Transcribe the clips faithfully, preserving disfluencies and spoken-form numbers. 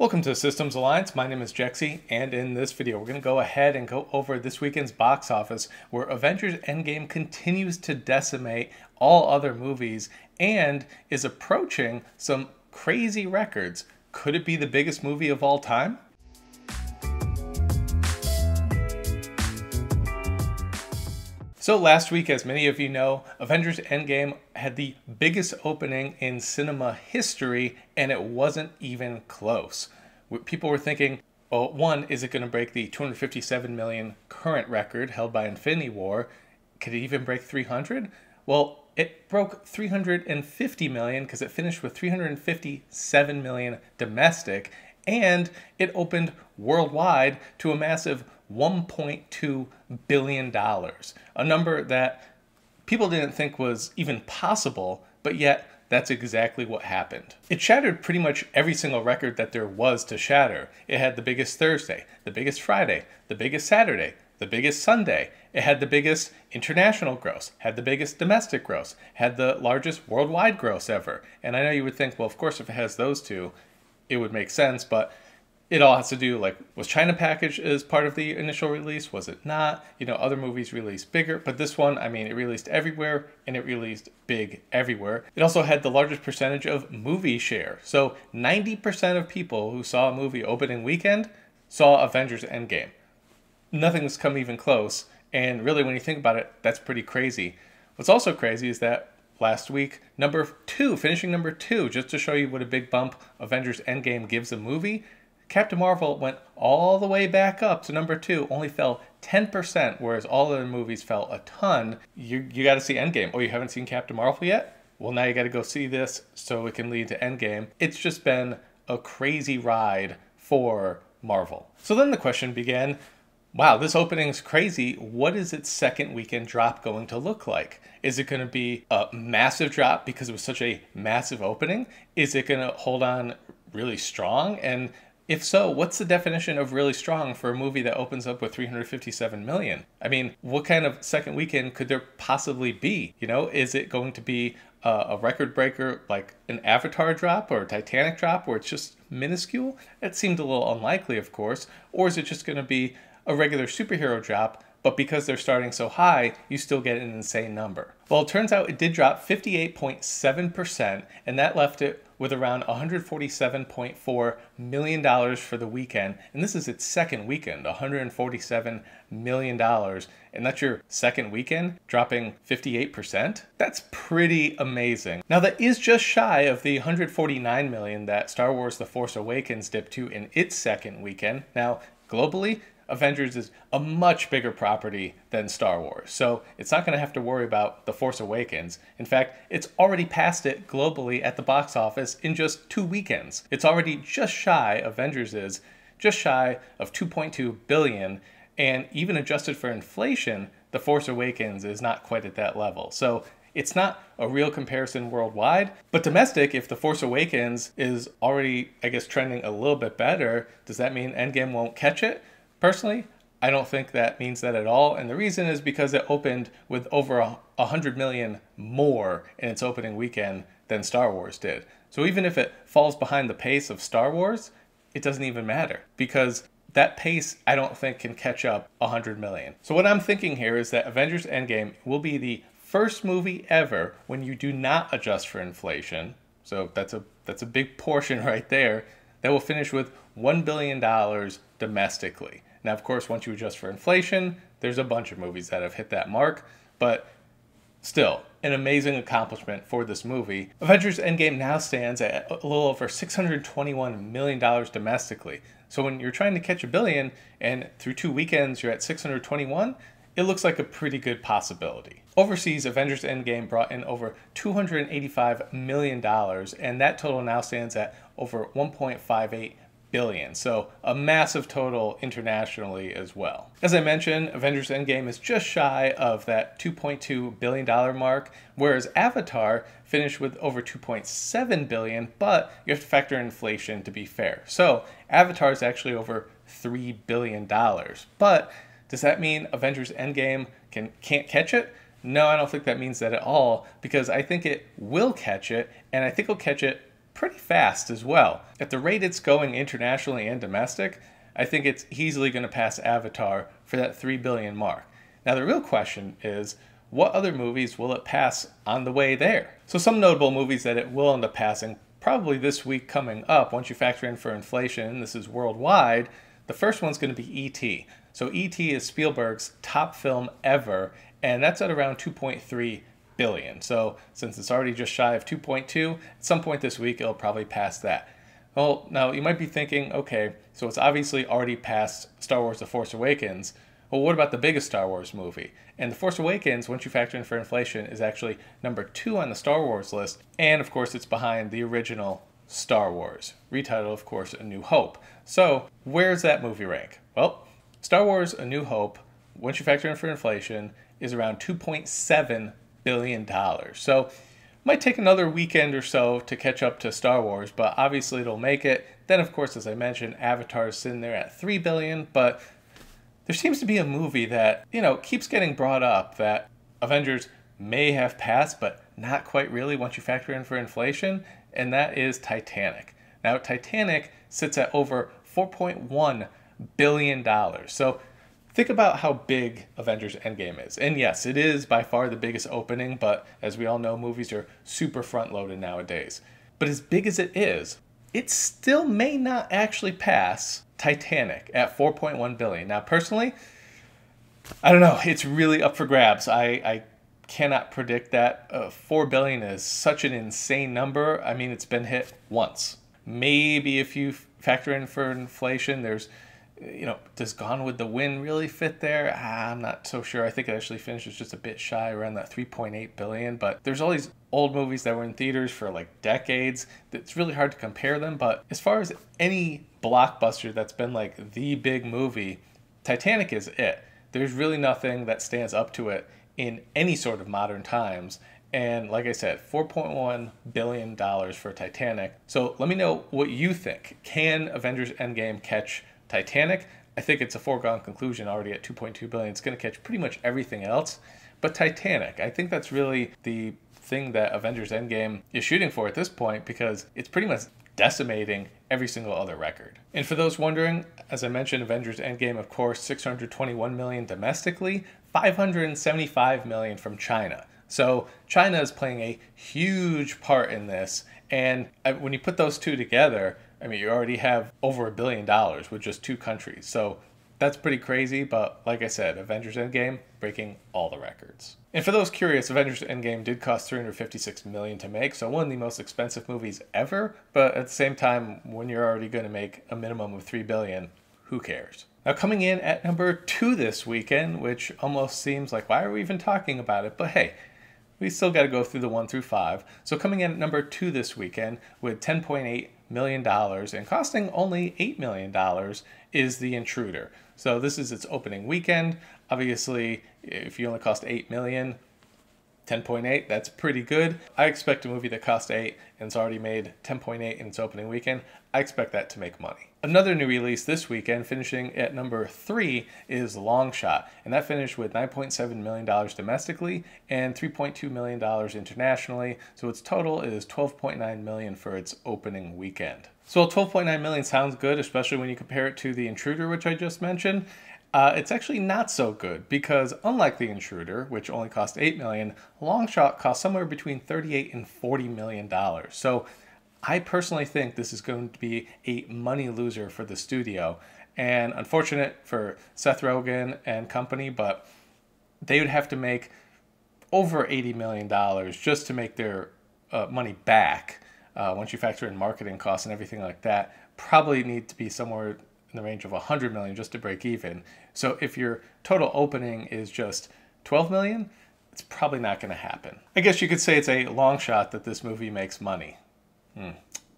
Welcome to Systems Alliance. My name is Jexy, and in this video, we're going to go ahead and go over this weekend's box office, where Avengers: Endgame continues to decimate all other movies and is approaching some crazy records. Could it be the biggest movie of all time? So last week, as many of you know, Avengers: Endgame had the biggest opening in cinema history, and it wasn't even close. People were thinking, well, one, is it going to break the two hundred fifty-seven million current record held by Infinity War? Could it even break three hundred? Well, it broke three hundred fifty million because it finished with three hundred fifty-seven million domestic, and it opened worldwide to a massive one point two billion dollars, a number that people didn't think was even possible, but yet that's exactly what happened. It shattered pretty much every single record that there was to shatter. It had the biggest Thursday, the biggest Friday, the biggest Saturday, the biggest Sunday. It had the biggest international gross, had the biggest domestic gross, had the largest worldwide gross ever. And I know you would think, well, of course, if it has those two, it would make sense, but it all has to do, like, was China packaged as part of the initial release? Was it not? You know, other movies released bigger, but this one, I mean, it released everywhere, and it released big everywhere. It also had the largest percentage of movie share. So ninety percent of people who saw a movie opening weekend saw Avengers: Endgame. Nothing's come even close, and really, when you think about it, that's pretty crazy. What's also crazy is that last week, number two, finishing number two, just to show you what a big bump Avengers: Endgame gives a movie, Captain Marvel went all the way back up to number two, only fell ten percent, whereas all other movies fell a ton. You, you got to see Endgame. Oh, you haven't seen Captain Marvel yet? Well, now you got to go see this so it can lead to Endgame. It's just been a crazy ride for Marvel. So then the question began, wow, this opening's crazy. What is its second weekend drop going to look like? Is it going to be a massive drop because it was such a massive opening? Is it going to hold on really strong? And if so, what's the definition of really strong for a movie that opens up with three hundred fifty-seven million? I mean, what kind of second weekend could there possibly be? You know, is it going to be a, a record breaker like an Avatar drop or a Titanic drop where it's just minuscule? It seemed a little unlikely, of course. Or is it just going to be a regular superhero drop, but because they're starting so high, you still get an insane number? Well, it turns out it did drop fifty-eight point seven percent, and that left it with around one hundred forty-seven point four million dollars for the weekend. And this is its second weekend, one hundred forty-seven million dollars. And that's your second weekend, dropping fifty-eight percent? That's pretty amazing. Now that is just shy of the one hundred forty-nine million dollars that Star Wars The Force Awakens dipped to in its second weekend. Now, globally, Avengers is a much bigger property than Star Wars, so it's not going to have to worry about The Force Awakens. In fact, it's already passed it globally at the box office in just two weekends. It's already just shy, Avengers is, just shy of two point two billion dollars, and even adjusted for inflation, The Force Awakens is not quite at that level. So it's not a real comparison worldwide, but domestic, if The Force Awakens is already, I guess, trending a little bit better, does that mean Endgame won't catch it? Personally, I don't think that means that at all, and the reason is because it opened with over one hundred million more in its opening weekend than Star Wars did. So even if it falls behind the pace of Star Wars, it doesn't even matter, because that pace, I don't think, can catch up one hundred million. So what I'm thinking here is that Avengers: Endgame will be the first movie ever when you do not adjust for inflation, so that's a, that's a big portion right there, that will finish with one billion dollars domestically. Now, of course, once you adjust for inflation, there's a bunch of movies that have hit that mark, but still, an amazing accomplishment for this movie. Avengers: Endgame now stands at a little over six hundred twenty-one million dollars domestically. So when you're trying to catch a billion, and through two weekends you're at six hundred twenty-one, it looks like a pretty good possibility. Overseas, Avengers: Endgame brought in over two hundred eighty-five million dollars, and that total now stands at over one point five eight billion dollars, so a massive total internationally as well. As I mentioned, Avengers: Endgame is just shy of that two point two billion dollars mark, whereas Avatar finished with over two point seven billion dollars, but you have to factor in inflation to be fair. So Avatar is actually over three billion dollars, but does that mean Avengers: Endgame can, can't catch it? No, I don't think that means that at all, because I think it will catch it, and I think it'll catch it pretty fast as well. At the rate it's going internationally and domestic, I think it's easily going to pass Avatar for that three billion mark. Now the real question is, what other movies will it pass on the way there? So some notable movies that it will end up passing probably this week coming up, once you factor in for inflation, this is worldwide, the first one's going to be E T. So E T is Spielberg's top film ever, and that's at around two point three billion. So since it's already just shy of two point two, at some point this week it'll probably pass that. Well, now you might be thinking, okay, so it's obviously already passed Star Wars The Force Awakens. Well, what about the biggest Star Wars movie? And The Force Awakens, once you factor in for inflation, is actually number two on the Star Wars list. And of course, it's behind the original Star Wars, retitled, of course, A New Hope. So where's that movie rank? Well, Star Wars A New Hope, once you factor in for inflation, is around two point seven billion dollars. So it might take another weekend or so to catch up to Star Wars, but obviously it'll make it. Then, of course, as I mentioned, Avatar is sitting there at three billion dollars, but there seems to be a movie that, you know, keeps getting brought up that Avengers may have passed, but not quite really once you factor in for inflation, and that is Titanic. Now, Titanic sits at over four point one billion dollars. So think about how big Avengers: Endgame is. And yes, it is by far the biggest opening, but as we all know, movies are super front-loaded nowadays. But as big as it is, it still may not actually pass Titanic at four point one billion dollars. Now, personally, I don't know. It's really up for grabs. I, I cannot predict that. Uh, four billion dollars is such an insane number. I mean, it's been hit once. Maybe if you factor in for inflation, there's, you know, does Gone with the Wind really fit there? Ah, I'm not so sure. I think it actually finishes just a bit shy around that three point eight billion dollars. But there's all these old movies that were in theaters for like decades. It's really hard to compare them. But as far as any blockbuster that's been like the big movie, Titanic is it. There's really nothing that stands up to it in any sort of modern times. And like I said, four point one billion dollars for Titanic. So let me know what you think. Can Avengers: Endgame catch Titanic? I think it's a foregone conclusion already at two point two billion dollars. It's going to catch pretty much everything else. But Titanic, I think that's really the thing that Avengers: Endgame is shooting for at this point, because it's pretty much decimating every single other record. And for those wondering, as I mentioned, Avengers: Endgame, of course, six hundred twenty-one million dollars domestically, five hundred seventy-five million dollars from China. So China is playing a huge part in this. And when you put those two together, I mean, you already have over a billion dollars with just two countries. So that's pretty crazy. But like I said, Avengers: Endgame breaking all the records. And for those curious, Avengers: Endgame did cost three hundred fifty-six million dollars to make. So one of the most expensive movies ever. But at the same time, when you're already going to make a minimum of three billion dollars, who cares? Now coming in at number two this weekend, which almost seems like, why are we even talking about it? But hey, we still got to go through the one through five. So coming in at number two this weekend with ten point eight million dollars and costing only eight million dollars is The Intruder. So this is its opening weekend. Obviously, if you only cost eight million, ten point eight, that's pretty good. I expect a movie that cost eight and it's already made ten point eight in its opening weekend. I expect that to make money. Another new release this weekend, finishing at number three, is Longshot, and that finished with nine point seven million dollars domestically and three point two million dollars internationally. So its total is twelve point nine million dollars for its opening weekend. So twelve point nine million dollars sounds good, especially when you compare it to The Intruder, which I just mentioned. Uh, it's actually not so good, because unlike The Intruder, which only cost eight million dollars, Longshot cost somewhere between thirty-eight and forty million dollars. So I personally think this is going to be a money loser for the studio, and unfortunate for Seth Rogen and company, but they would have to make over eighty million dollars just to make their uh, money back. Uh, once you factor in marketing costs and everything like that, probably need to be somewhere in the range of one hundred million dollars just to break even. So if your total opening is just twelve million dollars, it's probably not going to happen. I guess you could say it's a long shot that this movie makes money. Hmm,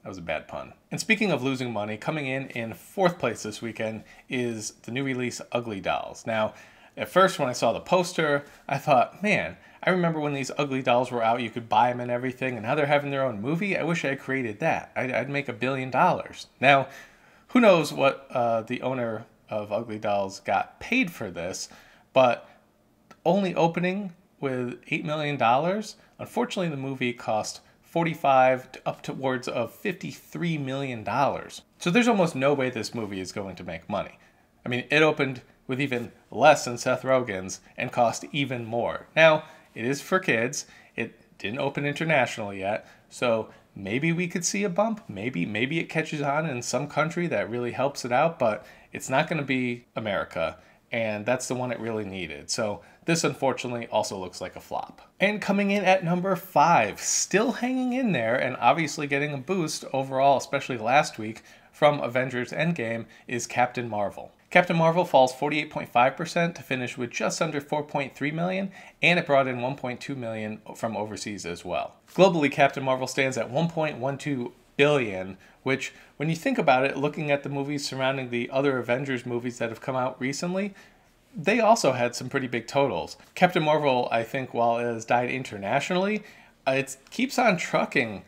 that was a bad pun. And speaking of losing money, coming in in fourth place this weekend is the new release Ugly Dolls. Now, at first when I saw the poster, I thought, man, I remember when these Ugly Dolls were out, you could buy them and everything, and now they're having their own movie. I wish I had created that. I'd, I'd make a billion dollars. Now, who knows what uh, the owner of Ugly Dolls got paid for this, but only opening with eight million dollars, unfortunately the movie cost forty-five to up towards of fifty-three million dollars. So there's almost no way this movie is going to make money. I mean, it opened with even less than Seth Rogen's and cost even more. Now, it is for kids. It didn't open internationally yet, so maybe we could see a bump. Maybe, maybe it catches on in some country that really helps it out, but it's not going to be America, and that's the one it really needed. So this, unfortunately, also looks like a flop. And coming in at number five, still hanging in there and obviously getting a boost overall, especially last week, from Avengers: Endgame, is Captain Marvel. Captain Marvel falls forty-eight point five percent to finish with just under four point three million dollars, and it brought in one point two million dollars from overseas as well. Globally, Captain Marvel stands at one point one two billion dollars, which, when you think about it, looking at the movies surrounding the other Avengers movies that have come out recently, they also had some pretty big totals. Captain Marvel, I think, while it has died internationally, it keeps on trucking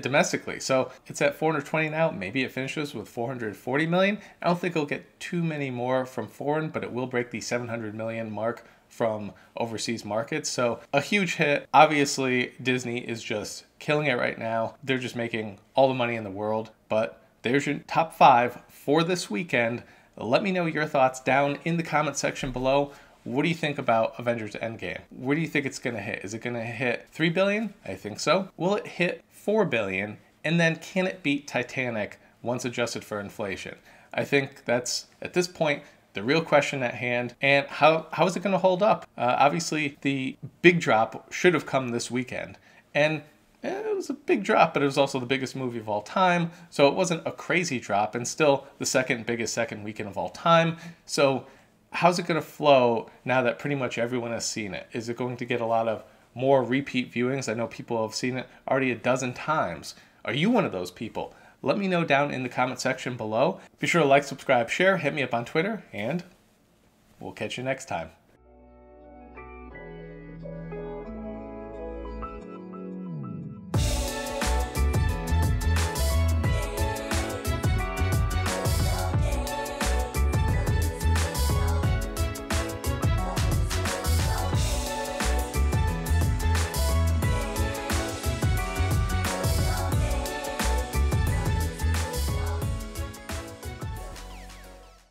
domestically. So it's at four hundred twenty now. Maybe it finishes with four hundred forty million. I don't think it'll get too many more from foreign, but it will break the seven hundred million mark from overseas markets. So a huge hit. Obviously, Disney is just killing it right now. They're just making all the money in the world. But there's your top five for this weekend. Let me know your thoughts down in the comment section below. What do you think about Avengers: Endgame? Where do you think it's going to hit? Is it going to hit three billion dollars? I think so. Will it hit four billion dollars? And then can it beat Titanic once adjusted for inflation? I think that's, at this point, the real question at hand. And how, how is it going to hold up? Uh, obviously, the big drop should have come this weekend. And it was a big drop, but it was also the biggest movie of all time. So it wasn't a crazy drop, and still the second biggest second weekend of all time. So how's it going to flow now that pretty much everyone has seen it? Is it going to get a lot of more repeat viewings? I know people have seen it already a dozen times. Are you one of those people? Let me know down in the comment section below. Be sure to like, subscribe, share, hit me up on Twitter, and we'll catch you next time.